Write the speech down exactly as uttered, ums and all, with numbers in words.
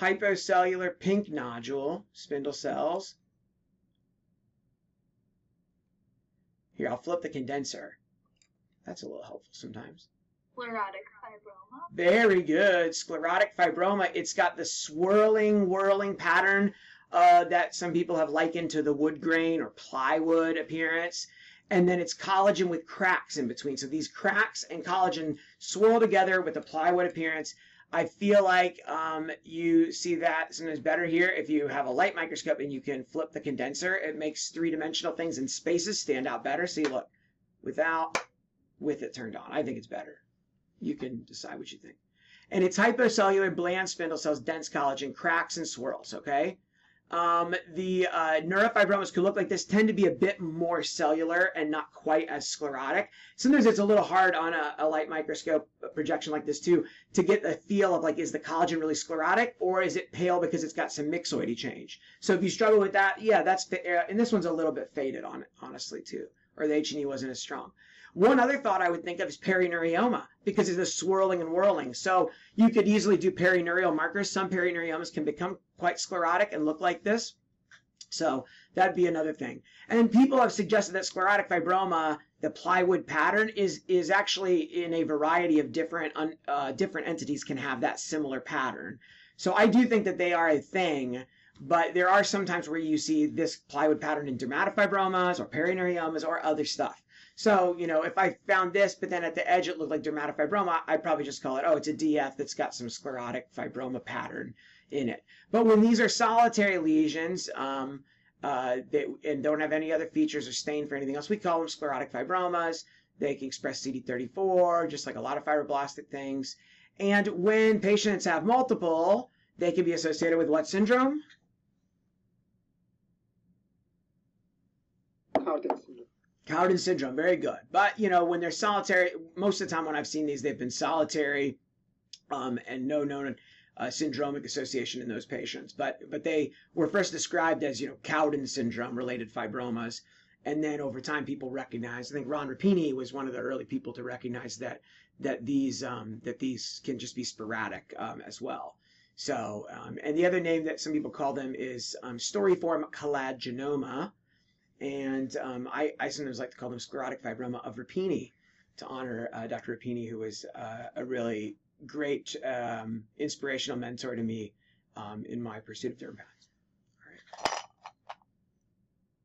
hypocellular pink nodule, spindle cells. Here, I'll flip the condenser. That's a little helpful sometimes. Sclerotic fibroma. Very good. Sclerotic fibroma. It's got the swirling, whirling pattern uh, that some people have likened to the wood grain or plywood appearance. And then it's collagen with cracks in between. So these cracks and collagen swirl together with the plywood appearance. I feel like um, you see that sometimes better here if you have a light microscope and you can flip the condenser. It makes three-dimensional things and spaces stand out better. See, look, without, with it turned on. I think it's better. You can decide what you think. And it's hypocellular, bland spindle cells, dense collagen, cracks and swirls, okay? Um, the uh, neurofibromas could look like this, tend to be a bit more cellular and not quite as sclerotic. Sometimes it's a little hard on a, a light microscope projection like this too to get a feel of, like, is the collagen really sclerotic or is it pale because it's got some myxoidy change? So if you struggle with that, yeah, that's the area. And this one's a little bit faded on it, honestly, too. Or the H and E wasn't as strong. One other thought I would think of is perineurioma, because it's a swirling and whirling. So you could easily do perineurial markers. Some perineuriomas can become quite sclerotic and look like this. So that'd be another thing. And people have suggested that sclerotic fibroma, the plywood pattern, is is actually in a variety of different uh, different entities can have that similar pattern. So I do think that they are a thing. But there are some times where you see this plywood pattern in dermatofibromas or perineuriomas or other stuff. So, you know, if I found this, but then at the edge it looked like dermatofibroma, I'd probably just call it, oh, it's a D F that's got some sclerotic fibroma pattern in it. But when these are solitary lesions um, uh, they, and don't have any other features or stain for anything else, we call them sclerotic fibromas. They can express C D thirty-four, just like a lot of fibroblastic things. And when patients have multiple, they can be associated with what syndrome? Cowden syndrome. Cowden syndrome, very good. But, you know, when they're solitary, most of the time when I've seen these, they've been solitary um, and no known uh, syndromic association in those patients. But, but they were first described as, you know, Cowden syndrome-related fibromas. And then over time, people recognized, I think Ron Rapini was one of the early people to recognize that, that, these, um, that these can just be sporadic um, as well. So, um, and the other name that some people call them is um, storiform collagenoma. And um, I, I sometimes like to call them sclerotic fibroma of Rapini, to honor uh, Doctor Rapini, who was uh, a really great um, inspirational mentor to me um, in my pursuit of dermatology.